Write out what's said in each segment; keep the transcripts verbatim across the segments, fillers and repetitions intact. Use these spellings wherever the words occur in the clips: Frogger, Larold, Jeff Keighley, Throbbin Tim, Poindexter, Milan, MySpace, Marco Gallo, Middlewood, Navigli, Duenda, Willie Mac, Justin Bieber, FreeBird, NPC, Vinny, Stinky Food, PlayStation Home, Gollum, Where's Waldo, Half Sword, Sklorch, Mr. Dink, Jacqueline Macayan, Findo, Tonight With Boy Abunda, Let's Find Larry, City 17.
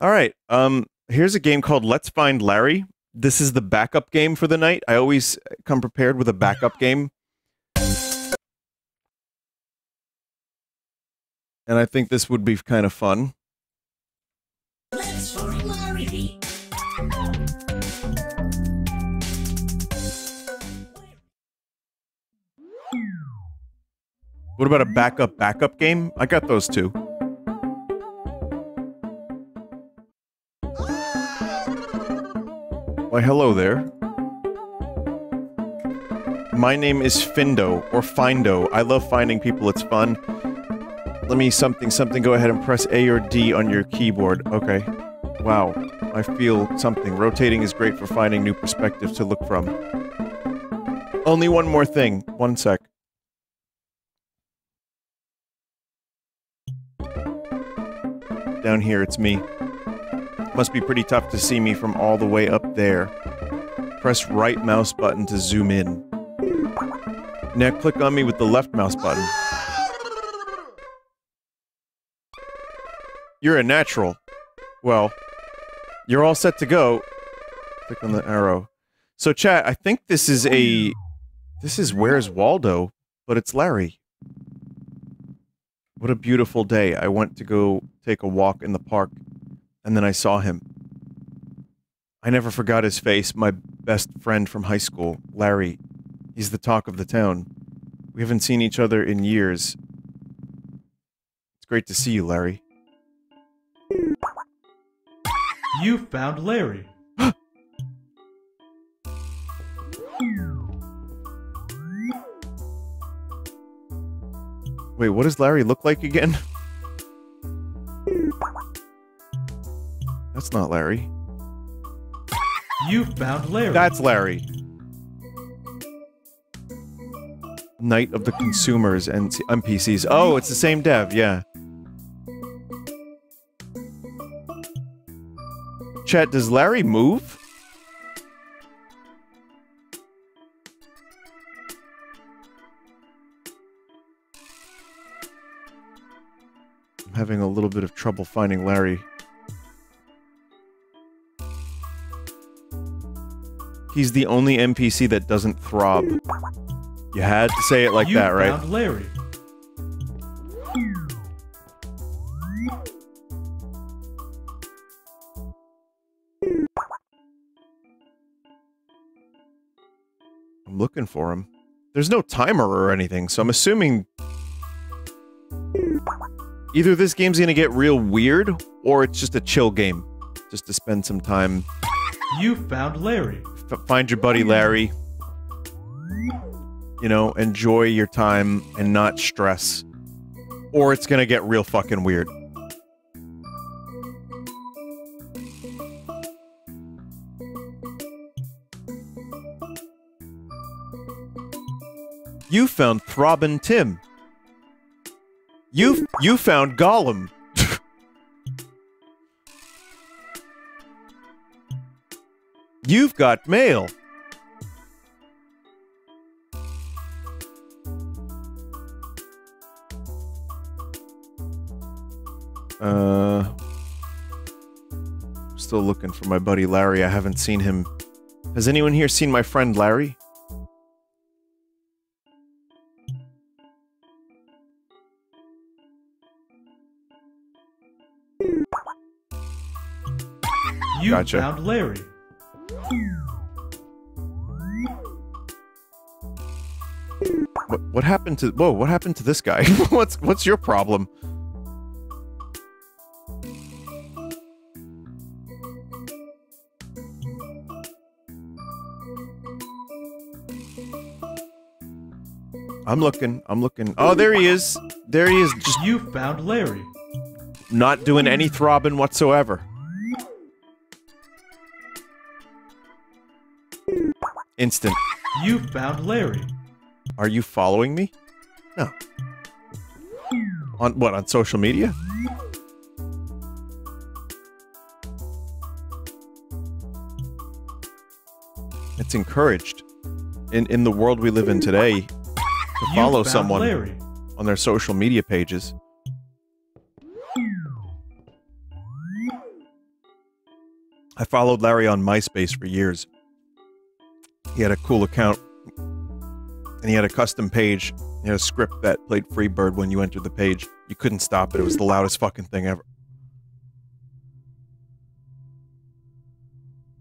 All right. Um, here's a game called Let's Find Larry. This is the backup game for the night. I always come prepared with a backup game. And I think this would be kind of fun. Let's Find Larry. What about a backup backup game? I got those two. Why, hello there. My name is Findo, or Findo. I love finding people, it's fun. Let me something something, go ahead and press A or D on your keyboard. Okay. Wow. I feel something. Rotating is great for finding new perspectives to look from. Only one more thing. One sec. Down here, it's me. Must be pretty tough to see me from all the way up there. Press right mouse button to zoom in. Now click on me with the left mouse button. You're a natural. Well, you're all set to go. Click on the arrow. So chat, I think this is a... This is Where's Waldo, but it's Larry. What a beautiful day. I went to go take a walk in the park, and then I saw him. I never forgot his face, my best friend from high school, Larry. He's the talk of the town. We haven't seen each other in years. It's great to see you, Larry. You found Larry. Wait, what does Larry look like again? That's not Larry. You found Larry. That's Larry. Night of the Consumers and N P Cs. Oh, it's the same dev, yeah. Chat, does Larry move? Having a little bit of trouble finding Larry. He's the only N P C that doesn't throb. You had to say it like you that, right? Found Larry. I'm looking for him. There's no timer or anything, so I'm assuming either this game's gonna get real weird, or it's just a chill game. Just to spend some time. You found Larry. F find your buddy Larry. You know, enjoy your time and not stress. Or it's gonna get real fucking weird. You found Throbbin Tim. You you found Gollum. You've got mail. Uh, I'm still looking for my buddy Larry. I haven't seen him. Has anyone here seen my friend Larry? You gotcha. Found Larry. What, what happened to... Whoa, what happened to this guy? what's, what's your problem? I'm looking, I'm looking. Oh, there he is. There he is. Just you found Larry. Not doing any throbbing whatsoever. Instant. You found Larry. Are you following me? No. On what, on social media? It's encouraged in in the world we live in today to follow someone Larry. On their social media pages. I followed Larry on MySpace for years. He had a cool account, and he had a custom page. He had a script that played FreeBird when you entered the page. You couldn't stop it. It was the loudest fucking thing ever.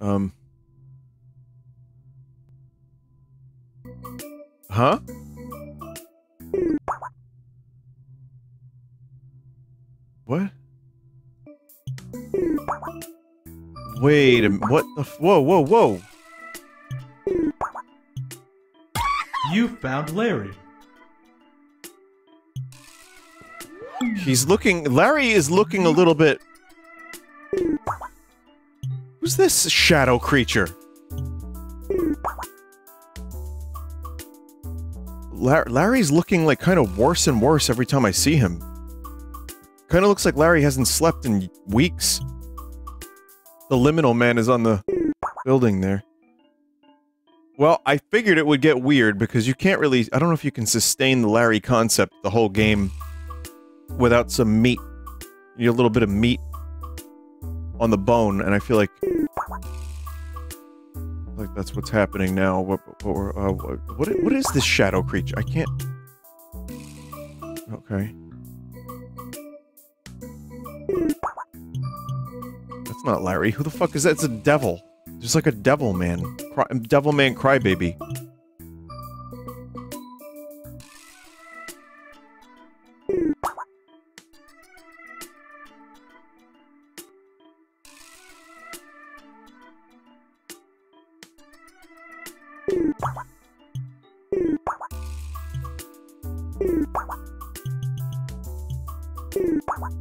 Um. Huh? What? Wait a minute. What the f- Whoa, whoa, whoa! You found Larry. He's looking- Larry is looking a little bit... Who's this shadow creature? Lar- Larry's looking like kind of worse and worse every time I see him. Kind of looks like Larry hasn't slept in weeks. The liminal man is on the building there. Well, I figured it would get weird because you can't really... I don't know if you can sustain the Larry concept the whole game without some meat. You need a little bit of meat on the bone, and I feel like... like that's what's happening now. What, what, uh, what, what is this shadow creature? I can't... Okay. That's not Larry. Who the fuck is that? It's a devil. Just like a devil man. Cry, devil man crybaby.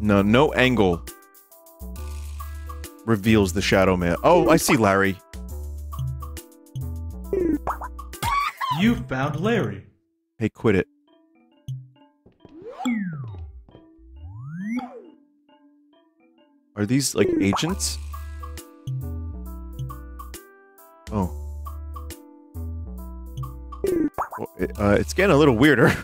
No, no angle reveals the shadow man. Oh, I see Larry. You found Larry. Hey, quit it. Are these, like, agents? Oh. Well, it, uh, it's getting a little weirder.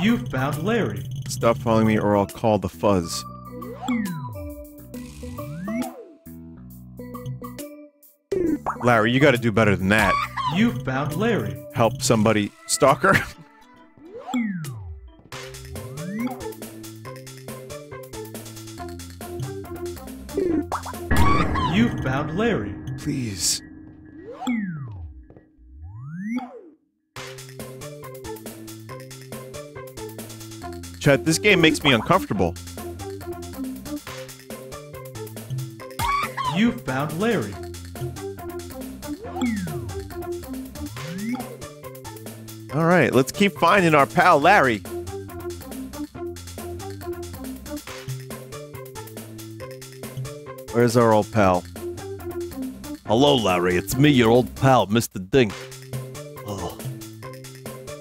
You found Larry. Stop following me or I'll call the fuzz. Larry, you gotta do better than that. You found Larry. Help somebody, stalker. You found Larry. Please. Chat, this game makes me uncomfortable. You found Larry. Alright, let's keep finding our pal Larry. Where's our old pal? Hello, Larry. It's me, your old pal, Mister Dink. Oh.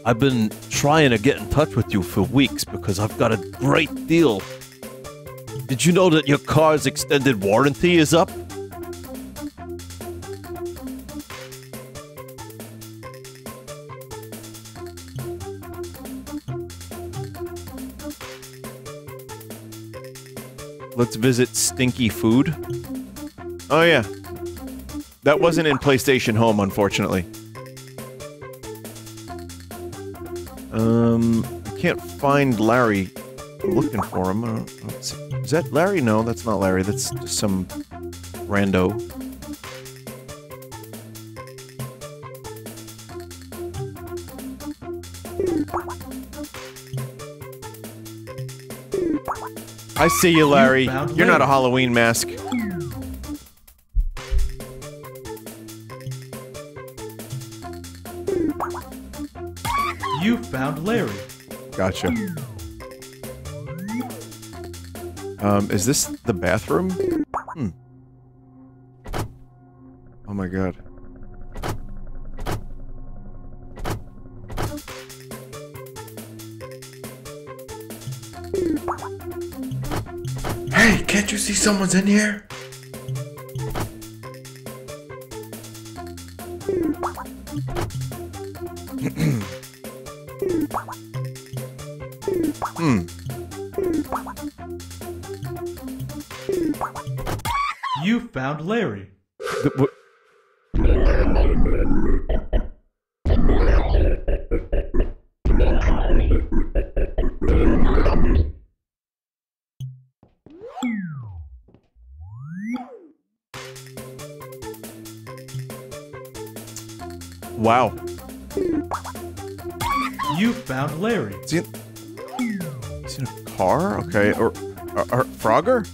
I've been trying to get in touch with you for weeks because I've got a great deal. Did you know that your car's extended warranty is up? Let's visit Stinky Food. Oh yeah. That wasn't in PlayStation Home, unfortunately. Um, I can't find Larry. I'm looking for him. I don't, I don't see. Is that Larry? No, that's not Larry. That's just some rando. I see you, Larry. You You're not a Halloween mask. You found Larry. Gotcha. Um, is this the bathroom? Hmm. Oh my god. Hey, can't you see someone's in here? Hmm. You found Larry. The, wow. You found Larry. Is he in, is he in a car? Okay. Or, or, or Frogger?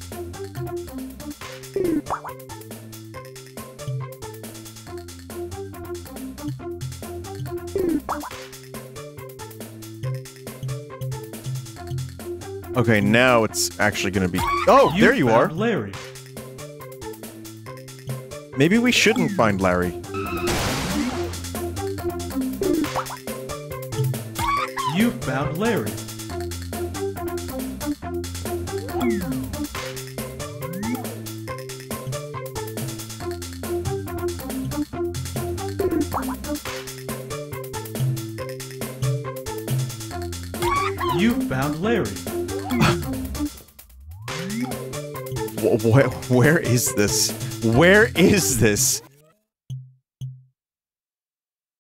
Okay, now it's actually gonna be. Oh, you there you found are. Larry. Maybe we shouldn't find Larry. You found Larry. You found Larry. Where, where is this? Where is this?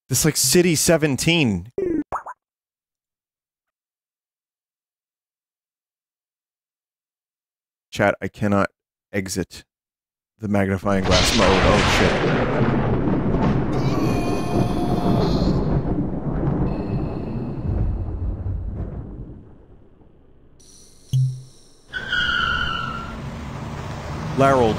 This like City seventeen. Chat, I cannot exit the magnifying glass mode. Oh shit. Larold.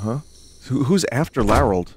Huh? Who, who's after Larold?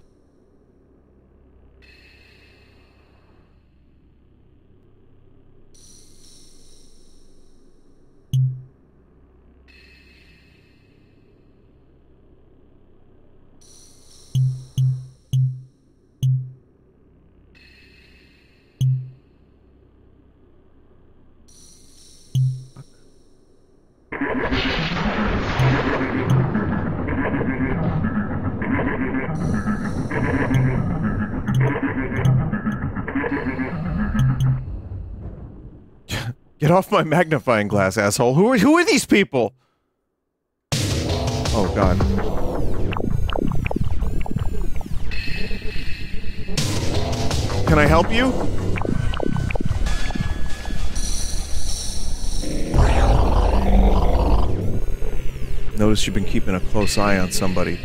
Get off my magnifying glass, asshole. Who are, who are these people? Oh, God. Can I help you? Notice you've been keeping a close eye on somebody.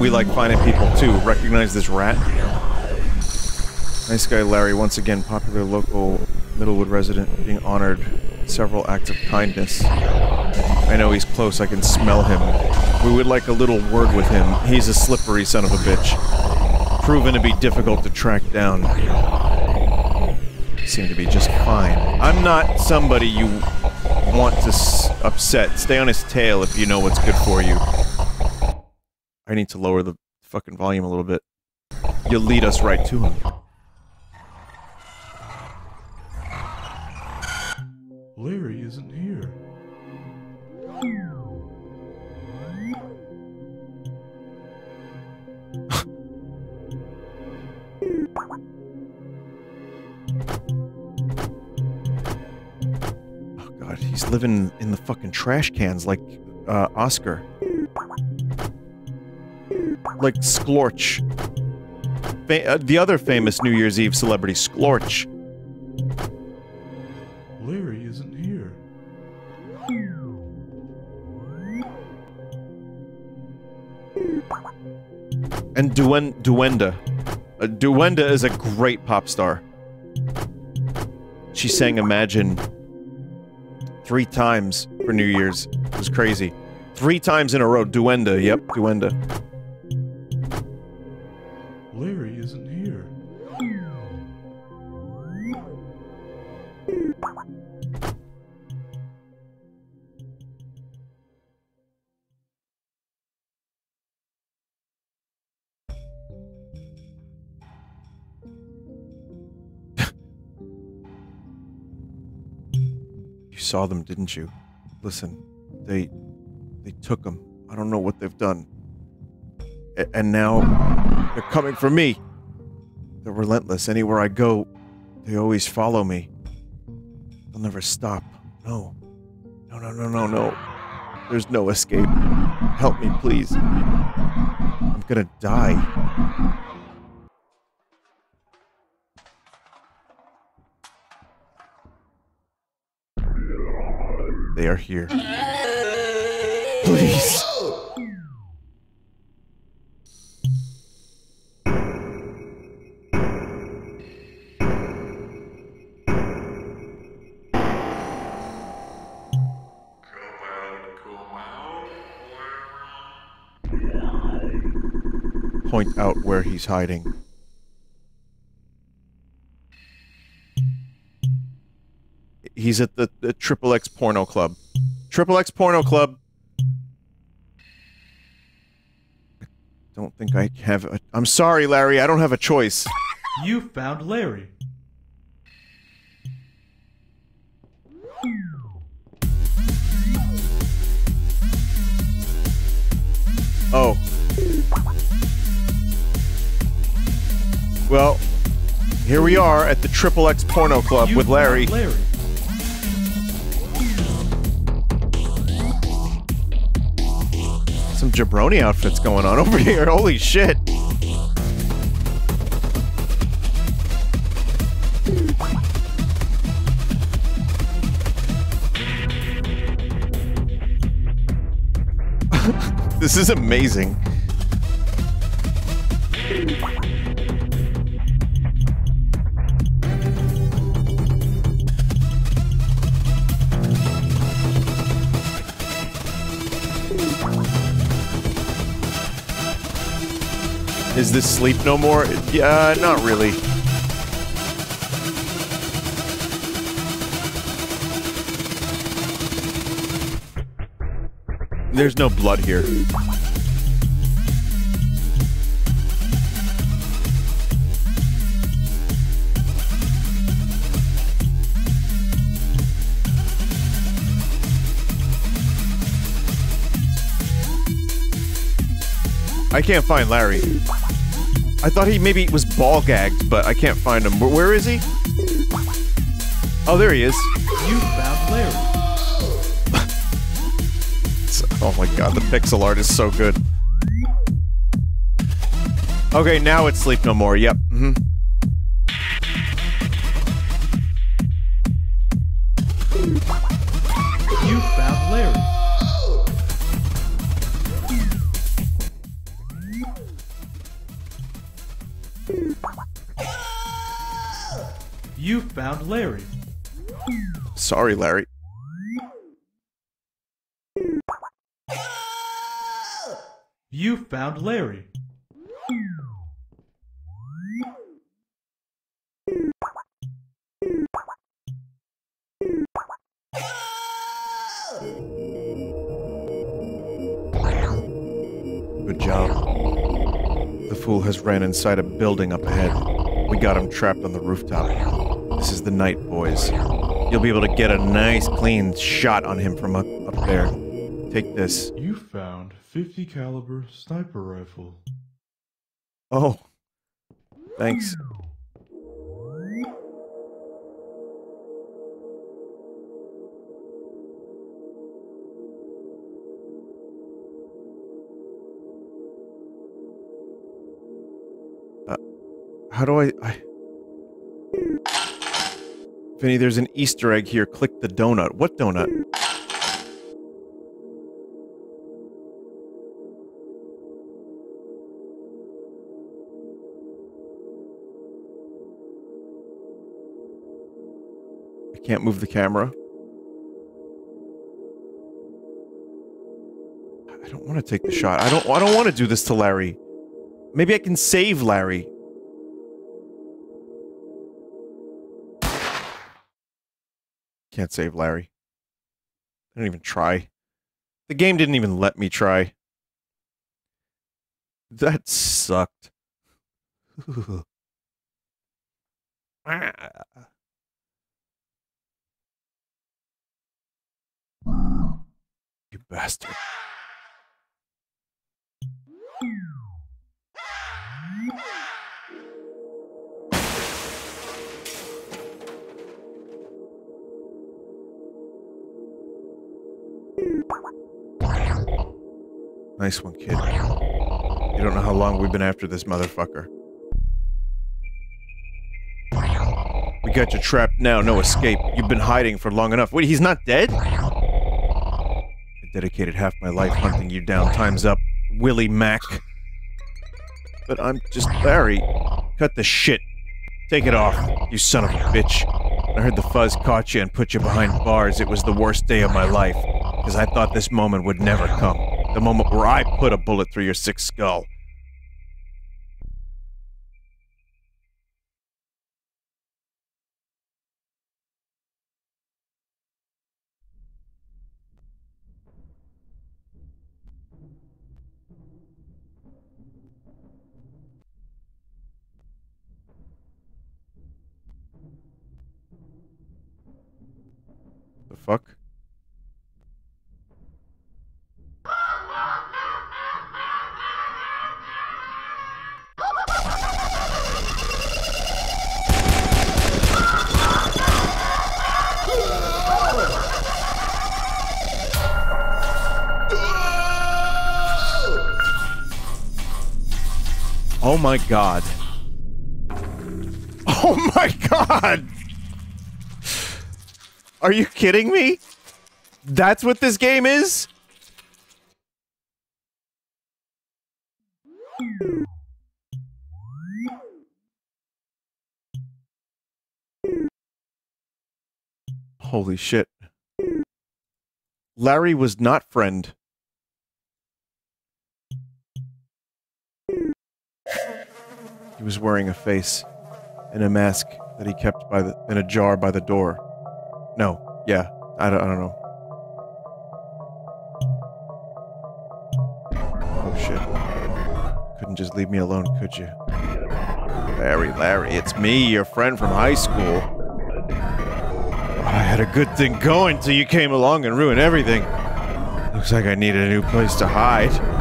We like finding people, too. Recognize this rat? Nice guy, Larry. Once again, popular local Middlewood resident being honored, several acts of kindness. I know he's close, I can smell him. We would like a little word with him. He's a slippery son of a bitch. Proven to be difficult to track down. Seem to be just fine. I'm not somebody you want to s upset. Stay on his tail if you know what's good for you. I need to lower the fucking volume a little bit. You'll lead us right to him. Larry isn't here. Oh God, he's living in the fucking trash cans like uh, Oscar. Like Sklorch. Fa uh, the other famous New Year's Eve celebrity, Sklorch. Larry isn't here. And Duen Duenda. Uh, Duenda is a great pop star. She sang Imagine three times for New Year's. It was crazy. Three times in a row. Duenda, yep, Duenda. Larry isn't here. You saw them, didn't you? Listen, they they took them. I don't know what they've done. A and now they're coming for me. They're relentless. Anywhere I go, They always follow me. They'll never stop. No. No, no, no, no, no. There's no escape. Help me, please. I'm gonna die. They are here. Please. Point out where he's hiding. He's at the, the Triple X Porno Club. Triple X Porno Club! I don't think I have a... I'm sorry, Larry, I don't have a choice. You found Larry. Oh. Well, here we are at the Triple X Porno Club you with Larry. Larry. Some jabroni outfits going on over here. Holy shit. This is amazing. Is this Sleep No More? Yeah, not really. There's no blood here. I can't find Larry. I thought he maybe was ball gagged, but I can't find him. Where is he? Oh, there he is. You found Larry. Oh my god, the pixel art is so good. Okay, now it's Sleep No More. Yep. Mm-hmm. You found Larry. You found Larry. Sorry, Larry. You found Larry. Good job. The fool has ran inside a building up ahead. We got him trapped on the rooftop. This is the night, boys. You'll be able to get a nice, clean shot on him from up, up there. Take this. You found fifty caliber sniper rifle. Oh. Thanks. Uh, how do I... I... Vinny, there's an Easter egg here. Click the donut. What donut? I can't move the camera. I don't want to take the shot. I don't I don't want to do this to Larry. Maybe I can save Larry. Can't save Larry. I didn't even try. The game didn't even let me try. That sucked. You bastard. Nice one, kid. You don't know how long we've been after this motherfucker. We got you trapped now, no escape. You've been hiding for long enough. Wait, he's not dead? I dedicated half my life hunting you down. Time's up, Willie Mac. But I'm just Larry. Cut the shit. Take it off, you son of a bitch. I heard the fuzz caught you and put you behind bars. It was the worst day of my life, because I thought this moment would never come. The moment where I put a bullet through your sick skull. The fuck? Oh my god. Oh my god! Are you kidding me? That's what this game is? Holy shit. Larry was not friend. He was wearing a face and a mask that he kept by the, in a jar by the door. No, yeah, I don't, I don't know. Oh shit. Couldn't just leave me alone, could you? Larry, Larry, it's me, your friend from high school. I had a good thing going till you came along and ruined everything. Looks like I needed a new place to hide.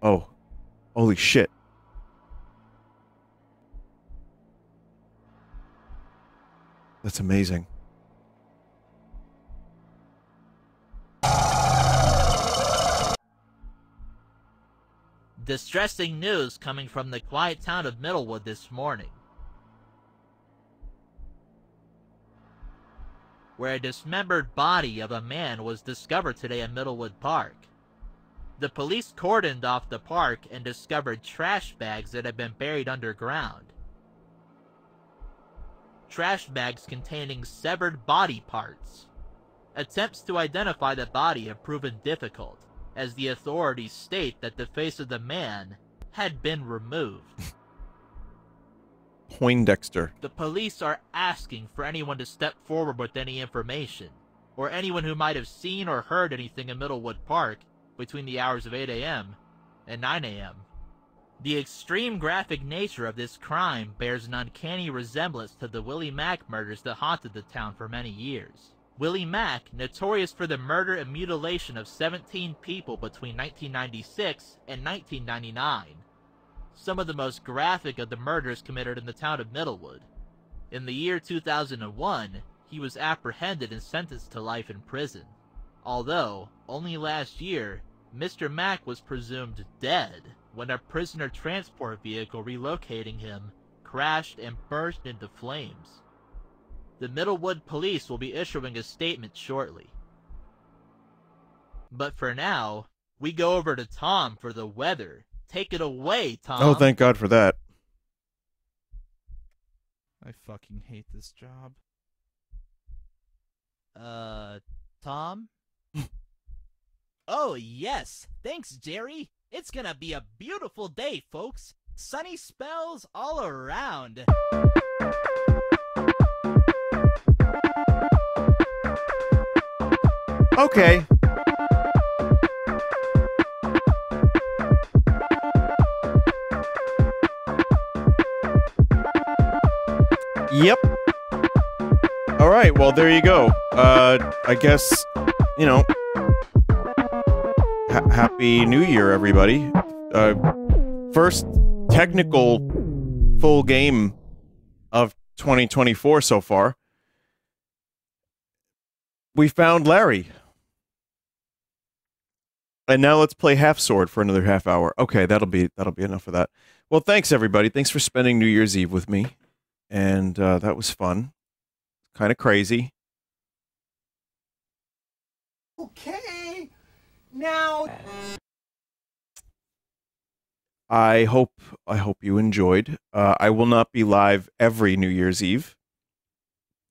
Oh, holy shit. That's amazing. Distressing news coming from the quiet town of Middlewood this morning, where a dismembered body of a man was discovered today in Middlewood Park. The police cordoned off the park and discovered trash bags that had been buried underground. Trash bags containing severed body parts. Attempts to identify the body have proven difficult, as the authorities state that the face of the man had been removed. Poindexter. The police are asking for anyone to step forward with any information, or anyone who might have seen or heard anything in Middlewood Park, between the hours of eight A M and nine A M The extreme graphic nature of this crime bears an uncanny resemblance to the Willie Mac murders that haunted the town for many years. Willie Mac, notorious for the murder and mutilation of seventeen people between nineteen ninety-six and nineteen ninety-nine. Some of the most graphic of the murders committed in the town of Middlewood. In the year two thousand one, he was apprehended and sentenced to life in prison. Although, only last year, Mister Mac was presumed dead when a prisoner transport vehicle relocating him crashed and burst into flames. The Middlewood police will be issuing a statement shortly. But for now, we go over to Tom for the weather. Take it away, Tom. Oh, thank God for that. I fucking hate this job. Uh, Tom? Oh, yes. Thanks, Jerry. It's gonna be a beautiful day, folks. Sunny spells all around. Okay. Yep. All right, well, there you go. Uh, I guess, you know... Happy New Year, everybody. Uh, first technical full game of twenty twenty-four so far. We found Larry. And now let's play Half Sword for another half hour. Okay, that'll be that'll be enough of that. Well, thanks everybody. Thanks for spending New Year's Eve with me. And uh, that was fun. Kind of crazy. Okay. Now I hope I hope you enjoyed. Uh, I will not be live every New Year's Eve.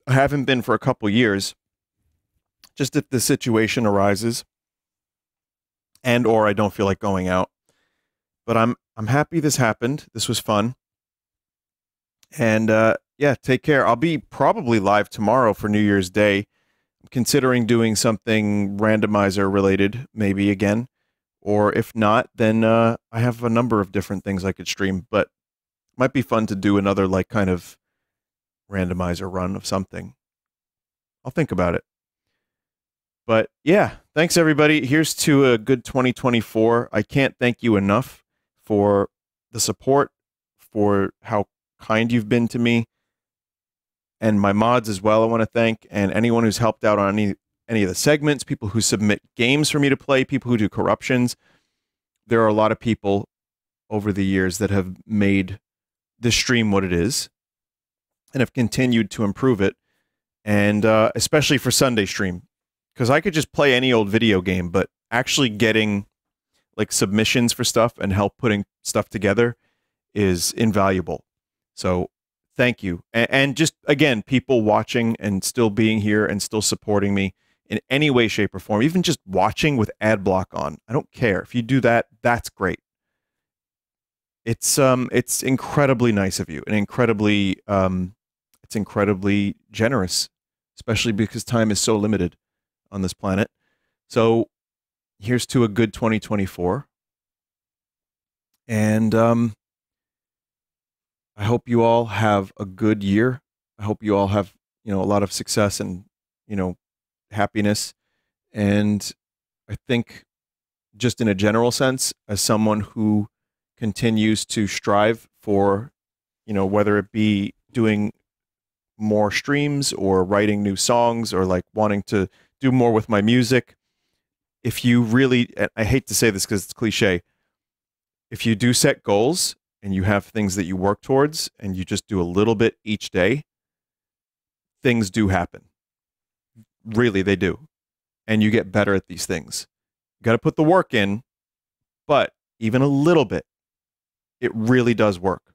I haven't been for a couple years. Just if the situation arises. And or I don't feel like going out. But I'm I'm happy this happened. This was fun. And uh, yeah, take care. I'll be probably live tomorrow for New Year's Day. I'm considering doing something randomizer related, maybe again. Or if not, then uh, I have a number of different things I could stream. But it might be fun to do another like kind of randomizer run of something. I'll think about it. But yeah, thanks everybody. Here's to a good twenty twenty-four. I can't thank you enough for the support, for how kind you've been to me, and my mods as well I want to thank, and anyone who's helped out on any, any of the segments, people who submit games for me to play, people who do corruptions. There are a lot of people over the years that have made this stream what it is and have continued to improve it, and uh, especially for Sunday stream. Because I could just play any old video game, but actually getting like submissions for stuff and help putting stuff together is invaluable. So thank you. And, and just, again, people watching and still being here and still supporting me in any way, shape, or form. Even just watching with ad block on. I don't care. If you do that, that's great. It's, um, it's incredibly nice of you and incredibly, um, it's incredibly generous, especially because time is so limited on this planet. So here's to a good twenty twenty-four, and um I hope you all have a good year. I hope you all have, you know, a lot of success and, you know, happiness. And I think just in a general sense, as someone who continues to strive for, you know, whether it be doing more streams or writing new songs or like wanting to do more with my music. If you really, and I hate to say this because it's cliche, if you do set goals and you have things that you work towards and you just do a little bit each day, things do happen. Really, they do. And you get better at these things. You got to put the work in, but even a little bit, it really does work.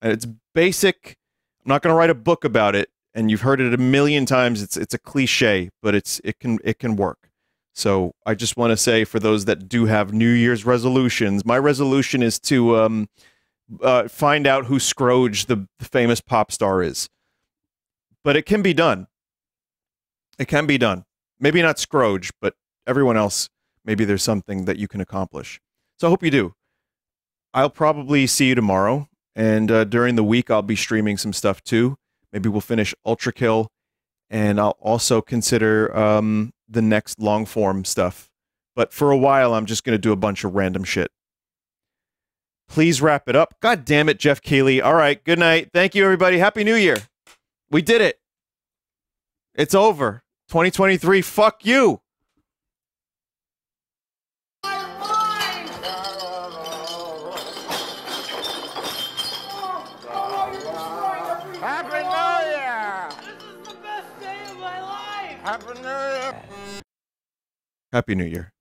And it's basic. I'm not going to write a book about it. And you've heard it a million times. It's it's a cliche, but it's it can it can work. So I just want to say for those that do have New Year's resolutions, my resolution is to um, uh, find out who Sklorch, the, the famous pop star, is. But it can be done. It can be done. Maybe not Sklorch, but everyone else. Maybe there's something that you can accomplish. So I hope you do. I'll probably see you tomorrow, and uh, during the week I'll be streaming some stuff too. Maybe we'll finish Ultra Kill, and I'll also consider um, the next long-form stuff. But for a while, I'm just going to do a bunch of random shit. Please wrap it up. God damn it, Jeff Keighley. All right, good night. Thank you, everybody. Happy New Year. We did it. It's over. twenty twenty-three, fuck you. Happy New Year.